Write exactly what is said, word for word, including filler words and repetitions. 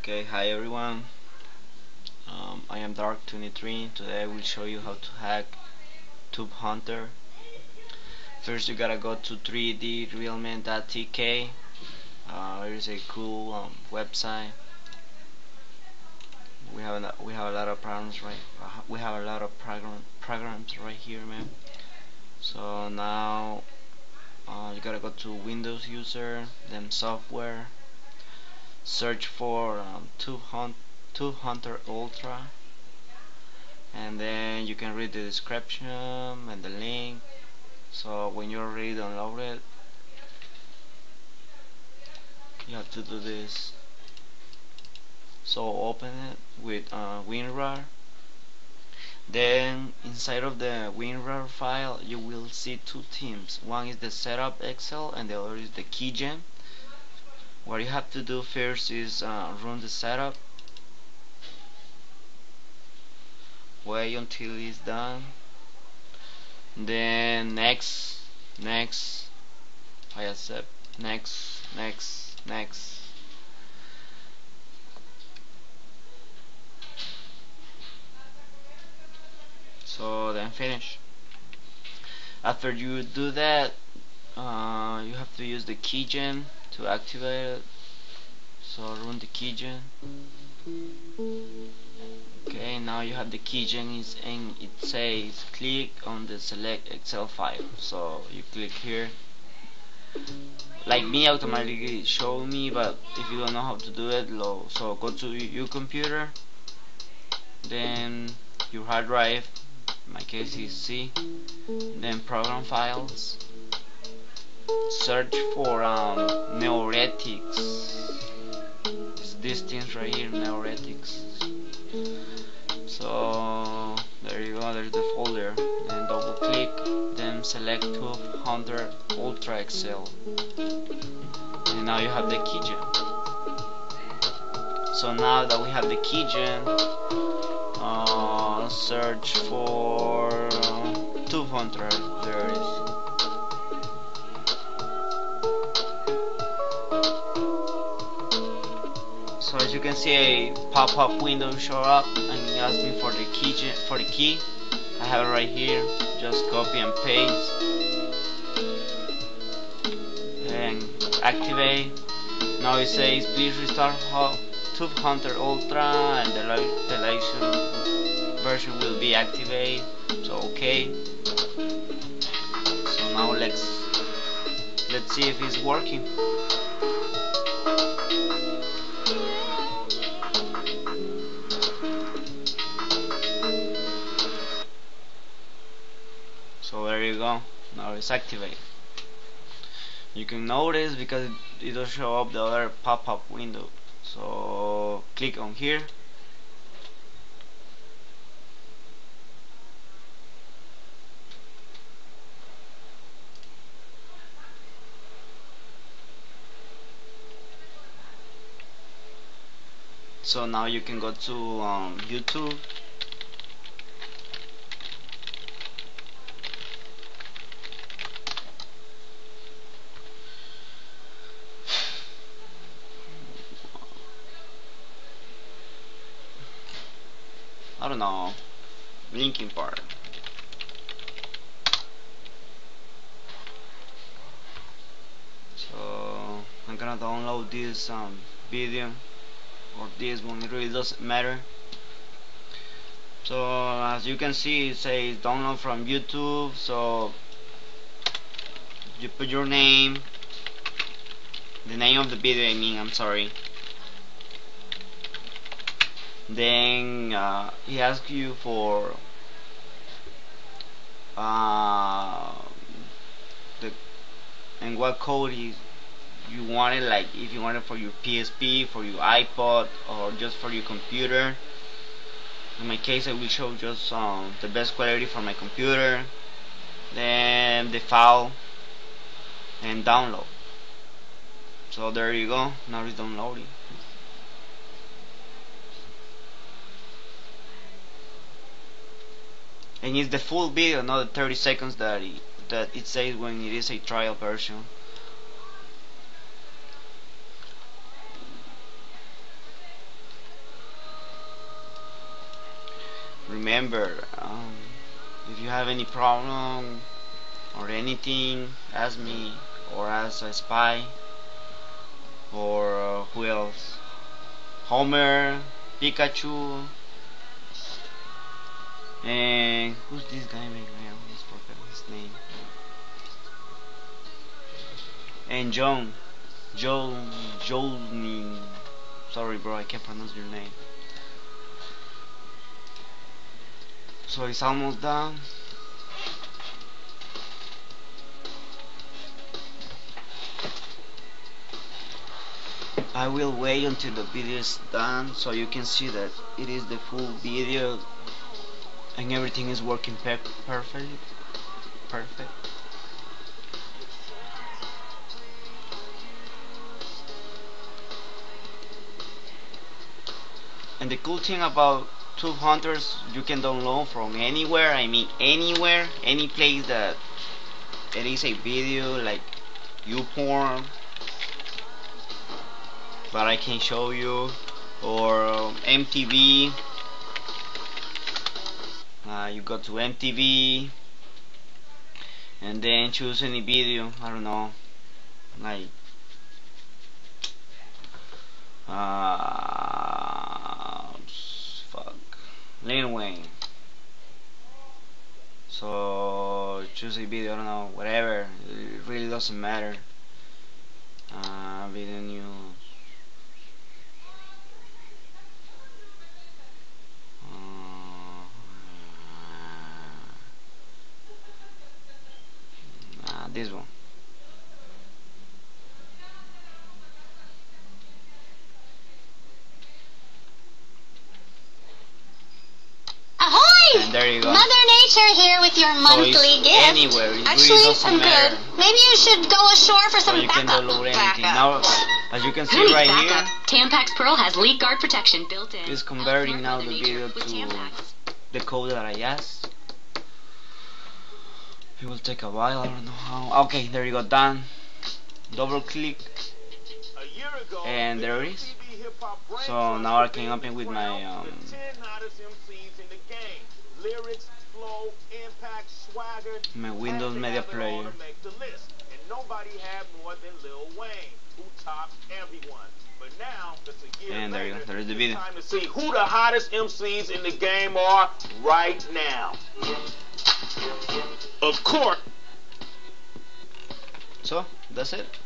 Okay, hi everyone. Um, I am Dark twenty-three. Today I will show you how to hack TubeHunter. First, you gotta go to three d realman dot t k. Uh, there is a cool um, website. We have a, we have a lot of programs right. Uh, we have a lot of program programs right here, man. So now uh, you gotta go to Windows user, then software. Search for um, TubeHunter Ultra, and then you can read the description and the link. So when you're ready to download it, you have to do this. So open it with uh, WinRAR. Then inside of the WinRAR file, you will see two themes. One is the setup Excel, and the other is the keygen. What you have to do first is uh, run the setup. Wait until it's done. Then next, next, I accept. Next, next, next. So then finish. After you do that, uh, you have to use the keygen to activate it. So run the keygen. Okay, now you have the keygen is in. It says click on the select Excel file. So you click here. Like me, automatically show me. But if you don't know how to do it, low. So go to your computer. Then your hard drive. In my case is C. Then program files. Search for um, neoretics. It's these things right here, neoretics. So there you go, there's the folder. Then double click, then select TubeHunter Ultra Excel, and now you have the keygen. So now that we have the keygen, uh, search for uh, TubeHunter. There it is. So as you can see, a pop-up window show up and ask me for the key. For the key, I have it right here. Just copy and paste and activate. Now it says, "Please restart TubeHunter Ultra, and the live version will be activated." So okay. So now let's let's see if it's working. So there you go, now it's activated. You can notice because it will show up the other pop-up window. So click on here. So now you can go to um, YouTube. I don't know, Linkin Park. So I'm gonna download this um, video, or this one, it really doesn't matter. So as you can see, it says download from YouTube. So you put your name, the name of the video, I mean, I'm sorry. Then uh, he asks you for uh, the and what code is you want it, like if you want it for your P S P, for your iPod, or just for your computer. In my case, I will show just um, the best quality for my computer. Then the file and download. So there you go. Now it's downloading. And it's the full video, not the thirty seconds that it, that it says when it is a trial version. remember, um, if you have any problem or anything, ask me or ask a spy or uh, who else, Homer, Pikachu, and who's this guy? Man, I almost forgot his name. And John, Joe, Jolene. Sorry, bro, I can't pronounce your name. So it's almost done. I will wait until the video is done so you can see that it is the full video and everything is working pe perfect. Perfect. And the cool thing about TubeHunter's, you can download from anywhere. I mean anywhere, any place that it is a video, like YouPorn, but I can show you, or um, M T V. Uh, you go to M T V and then choose any video. I don't know, like uh, fuck, Lil Wayne. So choose a video. I don't know, whatever. It really doesn't matter. Uh, video news. This one. Ahoy! And there you go. Mother Nature here with your monthly so gift. Anywhere. It Actually, really doesn't I'm matter. Good. Maybe you should go ashore for some so you backup. Can download anything. Now, as you can see right backup? Here, Tampax Pearl has leak guard protection built in. It's converting now the video to Tampax. The code that I asked. It will take a while, I don't know how. Okay, there you go, done. Double click, and there it is. So now I can open with my um, my Windows Media Player. And there you go, there is the video. Time to see who the hottest M Cs in the game are right now. Of course. So that's it.